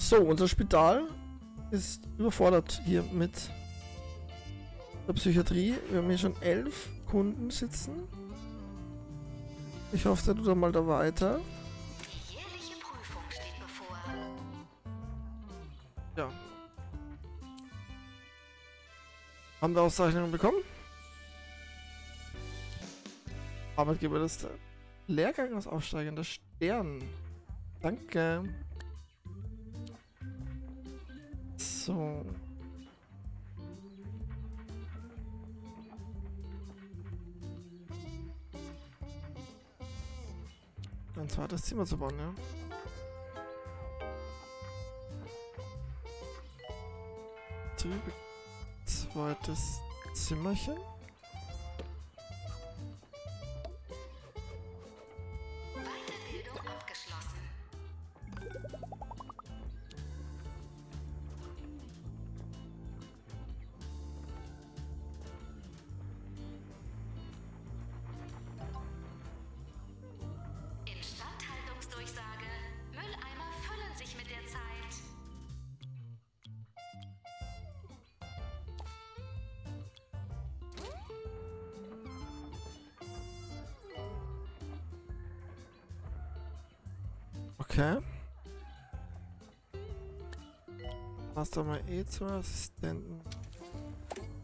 So, unser Spital ist überfordert hier mit der Psychiatrie. Wir haben hier schon 11 Kunden sitzen. Ich hoffe, der tut dann mal da weiter. Die jährliche Prüfung steht bevor. Ja. Haben wir Auszeichnungen bekommen? Arbeitgeberliste. Lehrgang als aufsteigender Stern. Danke. So. Ein zweites Zimmer zu bauen, ja. Zweites Zimmerchen. Weiterbildung abgeschlossen. Instandhaltungsdurchsage. Mülleimer füllen sich mit der Zeit. Okay. Hast du mal eh zu Assistenten.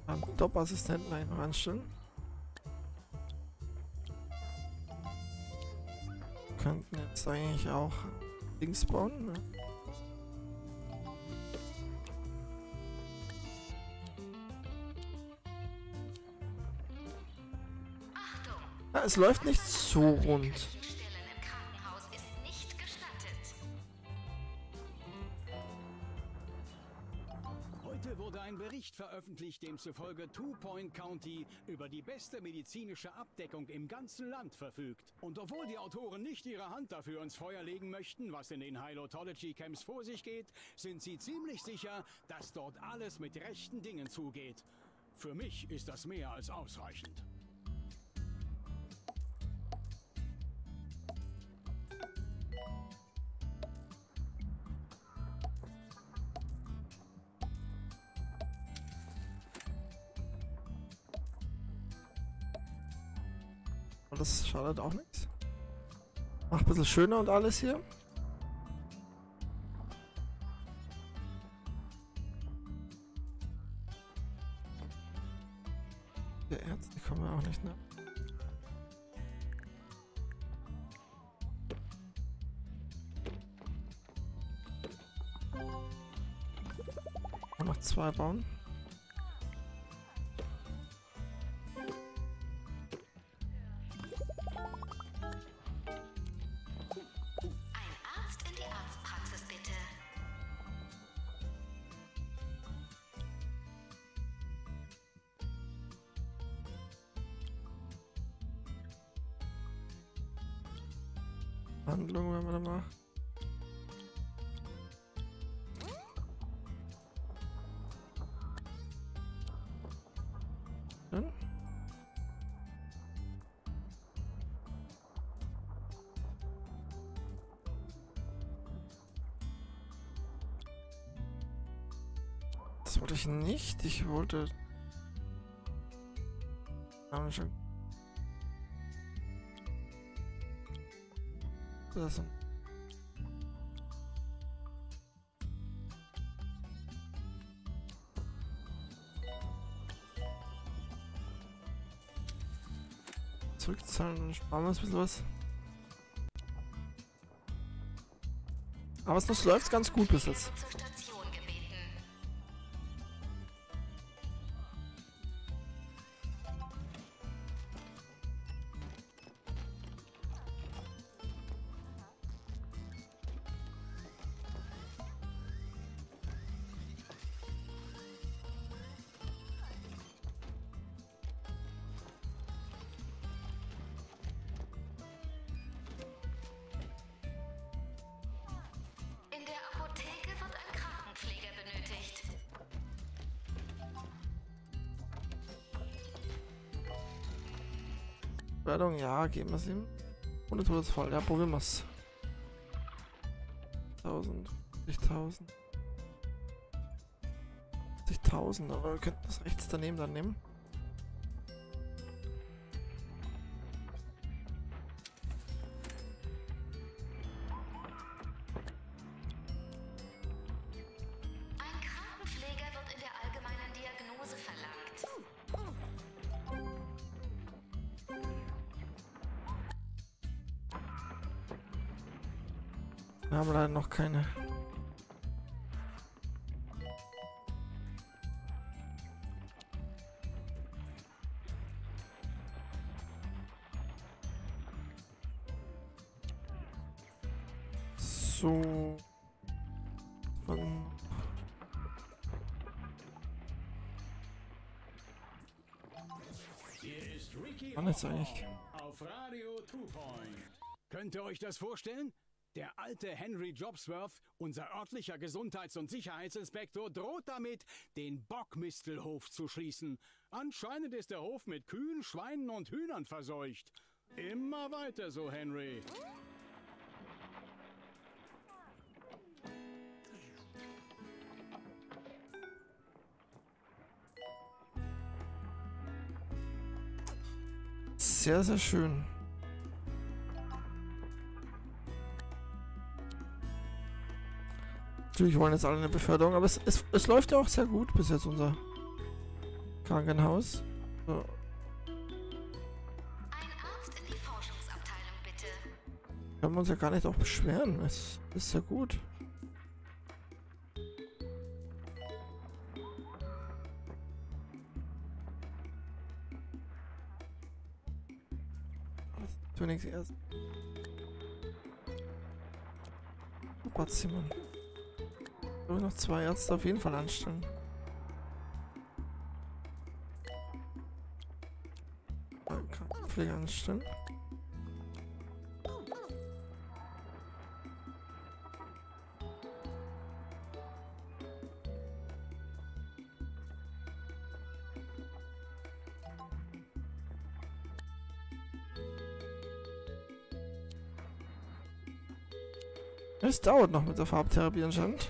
Am Top-Assistenten einranstellen. Könnten jetzt eigentlich auch Dings bauen, ne? Ja, es läuft nicht so rund. Veröffentlicht, demzufolge Two Point County über die beste medizinische Abdeckung im ganzen Land verfügt. Und obwohl die Autoren nicht ihre Hand dafür ins Feuer legen möchten, was in den Hylotology Camps vor sich geht, sind sie ziemlich sicher, dass dort alles mit rechten Dingen zugeht. Für mich ist das mehr als ausreichend. Das schadet auch nichts. Macht ein bisschen schöner und alles hier. Der Ärzte kommen wir auch nicht, ne? Noch 2 bauen. Handlung werden wir da machen. Schön. Das wollte ich nicht. Ich wollte... Ah, schon. Lassen. Zurückzahlen und sparen wir uns ein bisschen was. Aber es läuft ganz gut bis jetzt. Ja, geben wir es ihm. Ohne Todesfall. Ja, probieren wir es. 1000. 70.000. 70.000, aber wir könnten das rechts daneben dann nehmen. Wir haben leider noch keine. So. Hier ist Ricky auf Radio Two Point. Könnt ihr euch das vorstellen? Der alte Henry Jobsworth, unser örtlicher Gesundheits- und Sicherheitsinspektor, droht damit, den Bockmistelhof zu schließen. Anscheinend ist der Hof mit Kühen, Schweinen und Hühnern verseucht. Immer weiter so, Henry. Sehr, sehr schön. Natürlich wollen jetzt alle eine Beförderung, aber es läuft ja auch sehr gut bis jetzt, unser Krankenhaus. So. Ein Arzt in die Forschungsabteilung, bitte. Können wir uns ja gar nicht auch beschweren, es ist ja gut. Zunächst erst. Super Zimmer. Ich will noch zwei Ärzte auf jeden Fall anstellen. Krankenpflege anstellen. Es dauert noch mit der Farbtherapie anscheinend.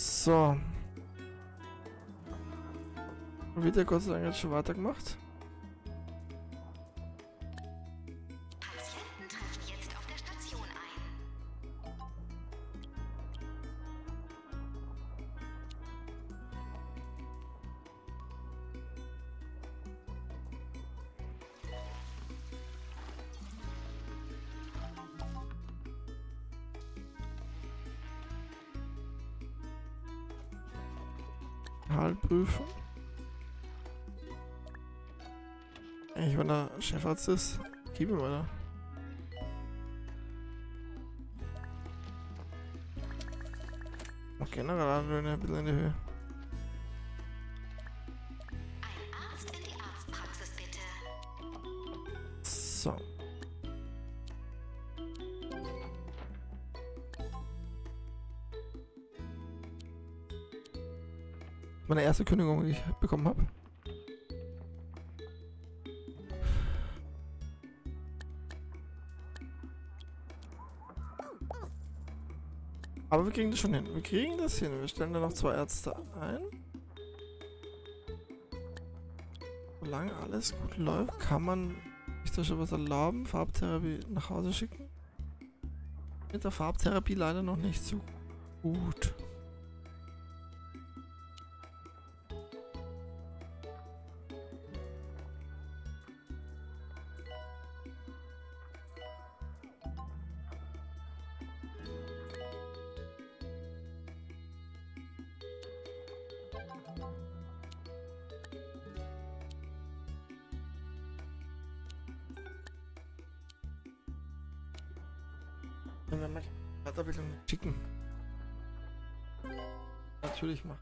So. Wird ja Gott sei Dank jetzt schon weitergemacht. Patienten treffen jetzt auf der Station ein. Halbprüfung. Eigentlich, wenn der Chefarzt ist, gib ihm mal. Noch generell Anlöhne ein bisschen in die Höhe. Ein Arzt in die Arztpraxis, bitte. So. Meine erste Kündigung, die ich bekommen habe. Aber wir kriegen das schon hin. Wir kriegen das hin. Wir stellen da noch zwei Ärzte ein. Solange alles gut läuft, kann man sich da schon was erlauben. Farbtherapie nach Hause schicken. Mit der Farbtherapie leider noch nicht so gut. Können wir mal Startabbildung schicken? Natürlich mal.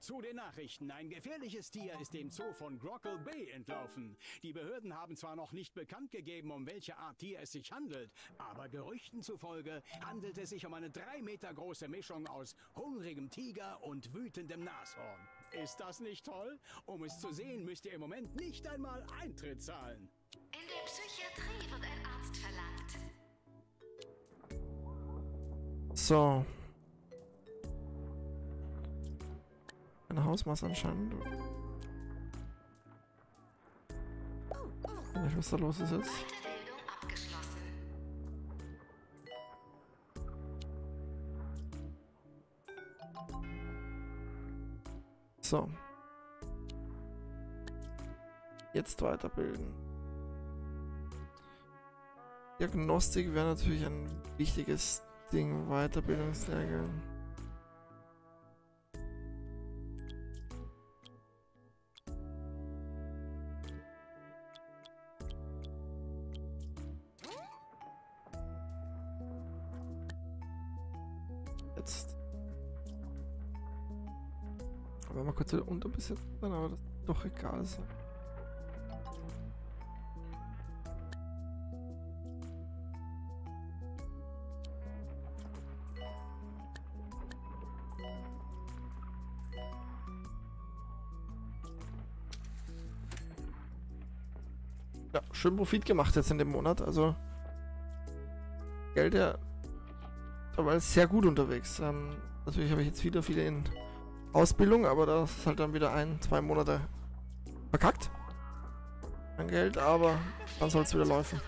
Zu den Nachrichten. Ein gefährliches Tier ist dem Zoo von Grockle Bay entlaufen. Die Behörden haben zwar noch nicht bekannt gegeben, um welche Art Tier es sich handelt, aber Gerüchten zufolge handelt es sich um eine 3 Meter große Mischung aus hungrigem Tiger und wütendem Nashorn. Ist das nicht toll? Um es zu sehen, müsst ihr im Moment nicht einmal Eintritt zahlen. In der Psychiatrie wird ein Arzt verlangt. So. Eine Hausmaus anscheinend. Ich weiß nicht, was da los ist jetzt. So. Jetzt weiterbilden. Diagnostik wäre natürlich ein wichtiges Ding. Weiterbildungslehrgang. Aber man könnte unterbesetzt sein, aber das ist doch egal. So. Ja, schön Profit gemacht jetzt in dem Monat, also Geld ja dabei sehr gut unterwegs. Natürlich habe ich jetzt wieder viele in Ausbildung, aber das ist halt dann wieder 1-2 Monate verkackt an Geld, aber dann soll es wieder laufen.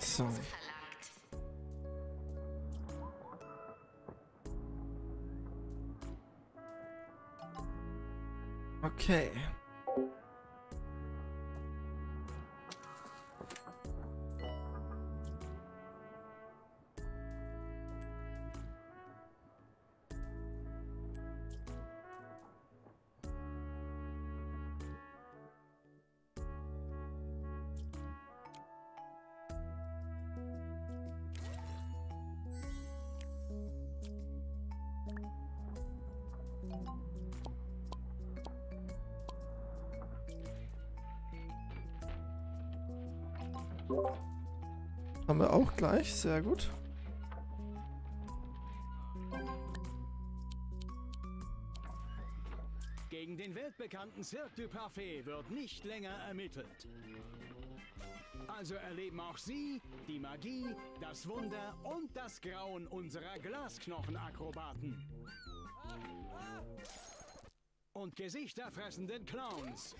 So. Okay. Haben wir auch gleich, sehr gut. Gegen den weltbekannten Cirque du Parfait wird nicht länger ermittelt. Also erleben auch Sie die Magie, das Wunder und das Grauen unserer Glasknochenakrobaten. Und gesichterfressenden Clowns.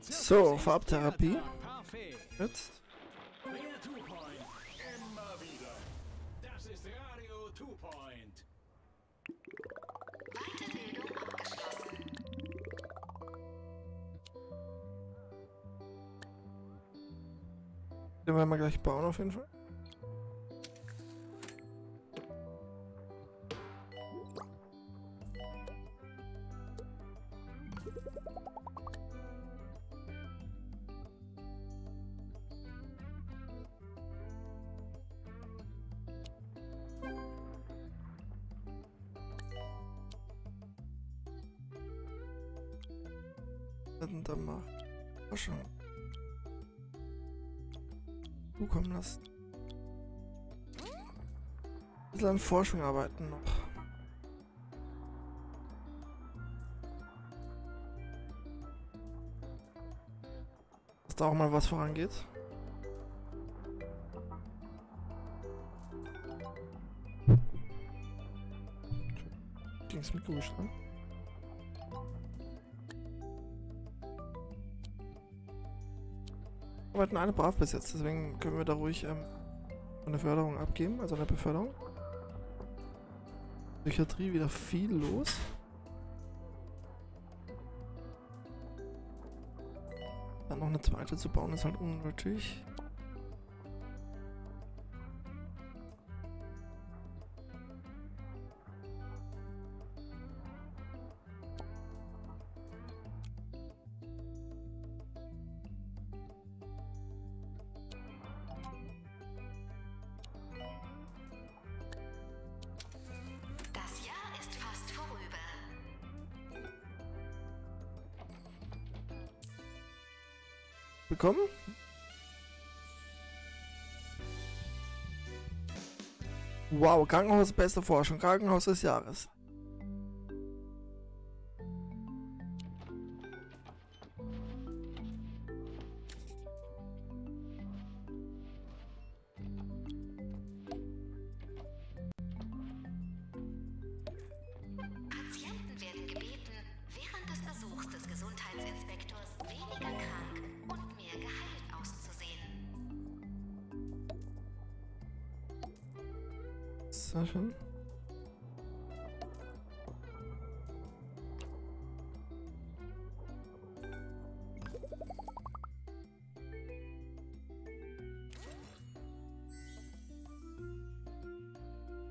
So, Farbtherapie. Jetzt. Immer wieder. Das ist Radio Two Point. Weiterbildung abgeschlossen. Den werden wir gleich bauen auf jeden Fall. Dann mal schon zukommen lassen. Ein bisschen an Forschung arbeiten noch. Dass da auch mal was vorangeht. Ging's mit Google an? arbeiten alle brav bis jetzt, deswegen können wir da ruhig eine Förderung abgeben, also eine Beförderung. Psychiatrie wieder viel los. Dann noch eine zweite zu bauen ist halt unnötig. Willkommen. Wow, Krankenhaus beste Forschung, Krankenhaus des Jahres.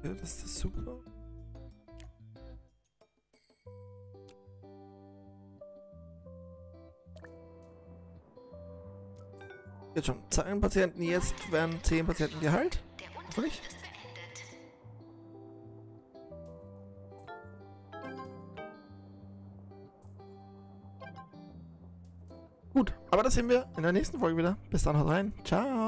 Ja, das ist super. Jetzt schon, 10 Patienten, jetzt werden 10 Patienten geheilt. Hoffentlich. Gut, aber das sehen wir in der nächsten Folge wieder. Bis dann, haut rein. Ciao.